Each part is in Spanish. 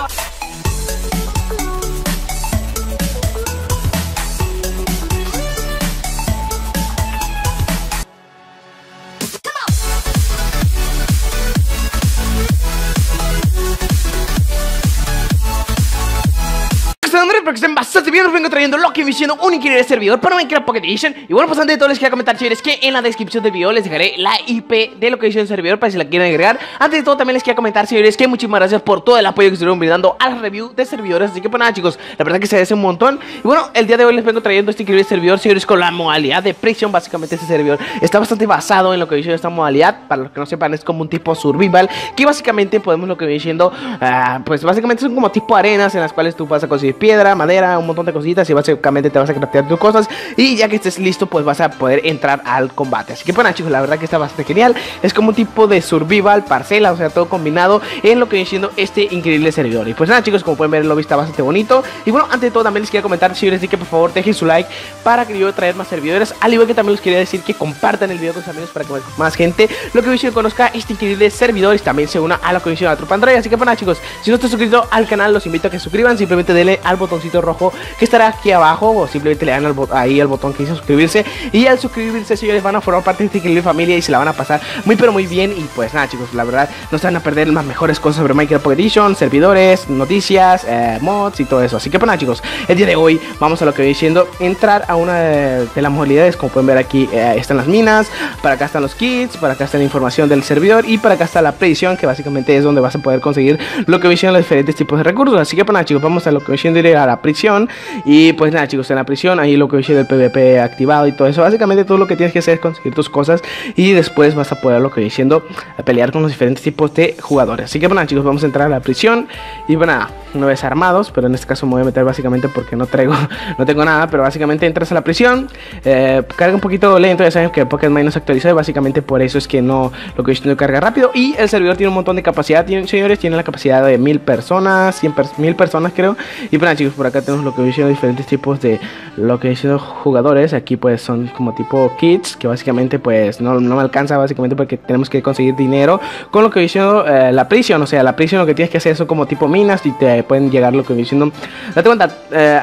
Espero que estén bastante bien, os vengo trayendo lo que me hicieron un increíble servidor para Minecraft Pocket Edition. Y bueno, pues antes de todo les quiero comentar, chavales, que en la descripción del video les dejaré la IP de lo que hice el servidor para si la quieren agregar. Antes de todo también les quiero comentar, señores, que muchísimas gracias por todo el apoyo que estuvieron brindando a la review de servidores. Así que pues nada, chicos, la verdad que se agradece un montón. Y bueno, el día de hoy les vengo trayendo este increíble servidor, señores, con la modalidad de prisión. Básicamente este servidor está bastante basado en lo que hice esta modalidad. Para los que no sepan, es como un tipo survival, que básicamente podemos lo que voy diciendo, pues básicamente son como tipo arenas en las cuales tú vas a conseguir piedra, madera, un montón de cositas, y básicamente te vas a craftear tus cosas, y ya que estés listo pues vas a poder entrar al combate. Así que bueno, chicos, la verdad que está bastante genial. Es como un tipo de survival, parcela, o sea, todo combinado en lo que viene siendo este increíble servidor. Y pues nada, chicos, como pueden ver, el lobby está bastante bonito. Y bueno, antes de todo también les quería comentar, si les dije que por favor dejen su like para que yo traiga más servidores, al igual que también les quería decir que compartan el video con sus amigos para que más gente lo que viene siendo conozca este increíble servidor y también se una a lo que viene siendo la tropa Android. Así que bueno, chicos, si no estás suscrito al canal, los invito a que suscriban, simplemente denle al botoncito rojo que estará aquí abajo, o simplemente le dan ahí al botón que dice suscribirse, y al suscribirse, señores, van a formar parte de esta increíble familia y se la van a pasar muy pero muy bien. Y pues nada, chicos, la verdad no se van a perder las mejores cosas sobre Minecraft Pocket Edition, servidores, noticias, mods y todo eso. Así que pues nada, chicos, el día de hoy vamos a lo que voy diciendo, entrar a una de las modalidades. Como pueden ver aquí están las minas, para acá están los kits, para acá está la información del servidor, y para acá está la predicción, que básicamente es donde vas a poder conseguir lo que voy diciendo los diferentes tipos de recursos. Así que pues nada, chicos, vamos a lo que voy diciendo a la prisión. Y pues nada, chicos, en la prisión ahí lo que dice del PvP activado y todo eso. Básicamente todo lo que tienes que hacer es conseguir tus cosas y después vas a poder lo que diciendo a pelear con los diferentes tipos de jugadores. Así que bueno, chicos, vamos a entrar a la prisión. Y bueno, nada, no ves armados, pero en este caso me voy a meter básicamente porque no tengo nada. Pero básicamente entras a la prisión, carga un poquito lento, ya saben que Pocket Mine no se actualiza y básicamente por eso es que no lo que diciendo carga rápido. Y el servidor tiene un montón de capacidad, señores, tiene la capacidad de 1000 personas, creo. Y bueno, chicos, por acá tenemos lo que voy diciendo diferentes tipos de lo que diciendo jugadores. Aquí pues son como tipo kits, que básicamente pues no me alcanza básicamente porque tenemos que conseguir dinero con lo que voy diciendo la prisión. O sea, la prisión lo que tienes que hacer son como tipo minas y te pueden llegar lo que voy diciendo. Date cuenta,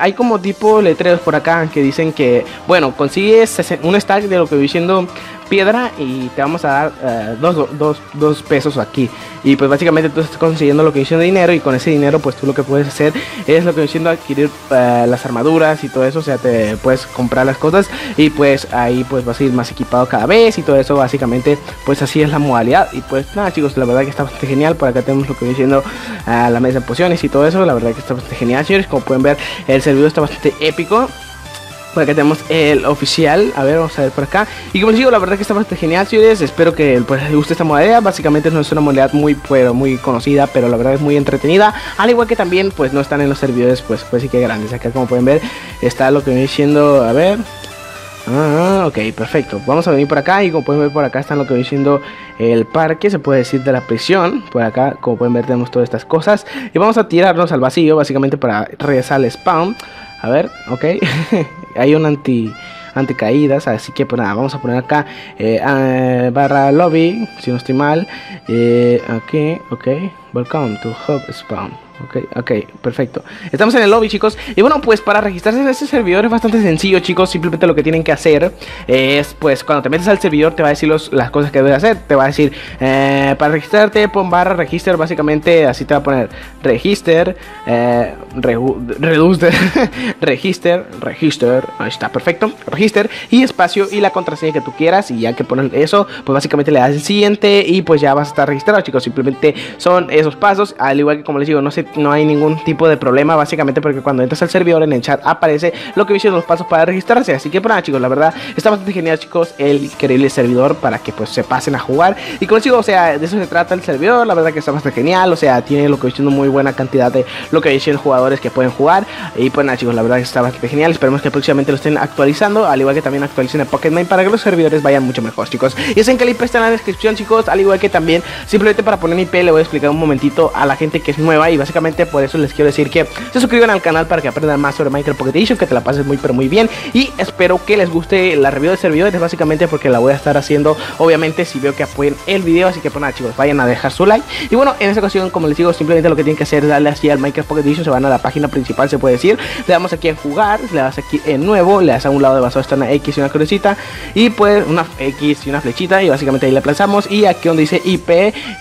hay como tipo letreros por acá que dicen que, bueno, consigues un stack de lo que voy diciendo piedra y te vamos a dar dos pesos aquí. Y pues básicamente tú estás consiguiendo lo que dicen de dinero, y con ese dinero pues tú lo que puedes hacer es lo que diciendo adquirir las armaduras y todo eso. O sea, te puedes comprar las cosas y pues ahí pues vas a ir más equipado cada vez y todo eso. Básicamente pues así es la modalidad. Y pues nada, chicos, la verdad que está bastante genial. Por acá tenemos lo que diciendo la mesa de pociones y todo eso. La verdad que está bastante genial, señores. Como pueden ver, el servidor está bastante épico. Por acá tenemos el oficial, a ver, vamos a ver por acá. Y como les digo, la verdad que está bastante genial, señores. Espero que pues les guste esta modalidad. Básicamente no es una modalidad muy conocida, pero la verdad es muy entretenida. Al igual que también pues no están en los servidores pues sí que grandes. Acá como pueden ver está lo que me diciendo, a ver. Ok, perfecto. Vamos a venir por acá y como pueden ver por acá están lo que voy diciendo el parque, se puede decir, de la prisión. Por acá, como pueden ver, tenemos todas estas cosas y vamos a tirarnos al vacío básicamente para regresar al spawn. A ver, ok. Hay un anticaídas, así que pues nada, vamos a poner acá barra lobby, si no estoy mal. Ok, welcome to Hub Spawn. Ok, perfecto. Estamos en el lobby, chicos. Y bueno, pues para registrarse en este servidor es bastante sencillo, chicos. Simplemente lo que tienen que hacer es, pues cuando te metes al servidor te va a decir las cosas que debes hacer. Te va a decir, para registrarte pon barra register, básicamente así te va a poner register, reduce, register, ahí está, perfecto, register y espacio y la contraseña que tú quieras. Y ya que pones eso, pues básicamente le das el siguiente y pues ya vas a estar registrado, chicos. Simplemente son esos pasos. Al igual que como les digo, no hay ningún tipo de problema básicamente porque cuando entras al servidor en el chat aparece lo que viene los pasos para registrarse. Así que bueno, chicos, la verdad está bastante genial, chicos, el increíble servidor para que pues se pasen a jugar. Y como les digo, o sea, de eso se trata el servidor. La verdad que está bastante genial, o sea, tiene lo que viene muy buena cantidad de lo que viene jugadores que pueden jugar. Y pues nada, chicos, la verdad que está bastante genial. Esperemos que próximamente lo estén actualizando, al igual que también actualicen el Pocket Mine para que los servidores vayan mucho mejor, chicos. Y ese enlace está en la descripción, chicos, al igual que también simplemente para poner mi IP le voy a explicar un momentito a la gente que es nueva y básicamente básicamente por eso les quiero decir que se suscriban al canal para que aprendan más sobre Minecraft Pocket Edition, que te la pases muy pero muy bien, y espero que les guste la review de servidores, básicamente porque la voy a estar haciendo, obviamente, si veo que apoyen el video. Así que pues nada, chicos, vayan a dejar su like. Y bueno, en esta ocasión, como les digo, simplemente lo que tienen que hacer es darle así al Minecraft Pocket Edition, se van a la página principal, se puede decir, le damos aquí en jugar, le das aquí en nuevo, le das a un lado de basado, está una X y una crucecita, y pues una X y una flechita, y básicamente ahí le aplazamos, y aquí donde dice IP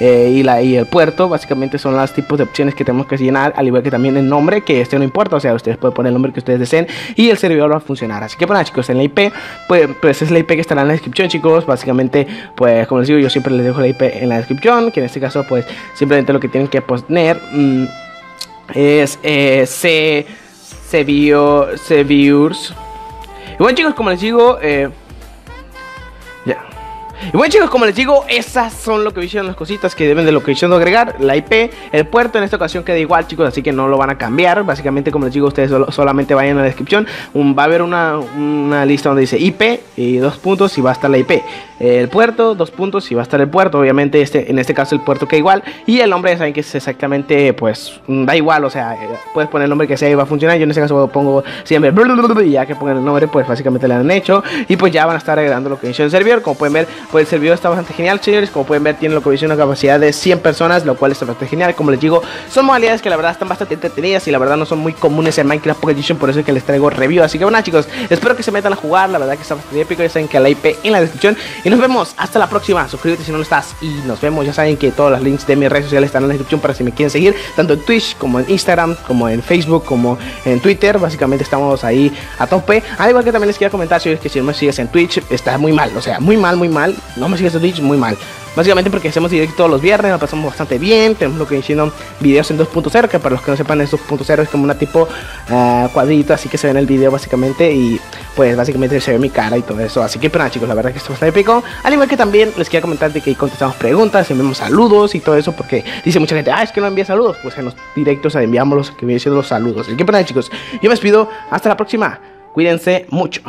y el puerto, básicamente son los tipos de opciones que tenemos que llenar, al igual que también el nombre, que este no importa, o sea, ustedes pueden poner el nombre que ustedes deseen y el servidor va a funcionar. Así que bueno, chicos, en la IP, pues es la IP que estará en la descripción, chicos, básicamente, pues como les digo, yo siempre les dejo la IP en la descripción, que en este caso, pues simplemente lo que tienen que poner es Seviurs. Y bueno, chicos, como les digo, esas son lo que hicieron las cositas que deben de lo que hicieron agregar, la IP, el puerto. En esta ocasión queda igual, chicos, así que no lo van a cambiar. Básicamente, como les digo, ustedes solamente vayan a la descripción, va a haber una lista donde dice IP y 2 puntos y va a estar la IP, el puerto, 2 puntos y va a estar el puerto. Obviamente en este caso el puerto queda igual, y el nombre, saben que es exactamente, pues da igual, o sea, puedes poner el nombre que sea y va a funcionar. Yo en este caso pongo siempre, y ya que pongan el nombre, pues básicamente le han hecho, y pues ya van a estar agregando lo que hizo el servidor. Como pueden ver, pues el servidor está bastante genial, señores. Como pueden ver, tiene lo que dice una capacidad de 100 personas, lo cual está bastante genial. Como les digo, son modalidades que la verdad están bastante entretenidas y la verdad no son muy comunes en Minecraft Pocket Edition, por eso es que les traigo review. Así que bueno, chicos, espero que se metan a jugar, la verdad que está bastante épico. Ya saben que la IP en la descripción, y nos vemos hasta la próxima. Suscríbete si no lo estás, y nos vemos. Ya saben que todos los links de mis redes sociales están en la descripción para si me quieren seguir, tanto en Twitch como en Instagram, como en Facebook, como en Twitter. Básicamente estamos ahí a tope. Al igual que también les quiero comentar, señores, que si no me sigues en Twitch, está muy mal, o sea, muy mal. No me sigues en Twitch, muy mal. Básicamente porque hacemos directo todos los viernes, la pasamos bastante bien. Tenemos lo que dicen videos en 2.0, que para los que no sepan, es 2.0, es como una tipo cuadrito, así que se ve en el video básicamente, y pues básicamente se ve mi cara y todo eso. Así que pero nada, chicos, la verdad es que esto está épico. Al igual que también les quería comentar de que contestamos preguntas, enviamos saludos y todo eso, porque dice mucha gente, ah, es que no envía saludos. Pues en los directos enviamos los que vienen siendo los saludos. Así que pero nada, chicos, yo me despido, hasta la próxima, cuídense mucho.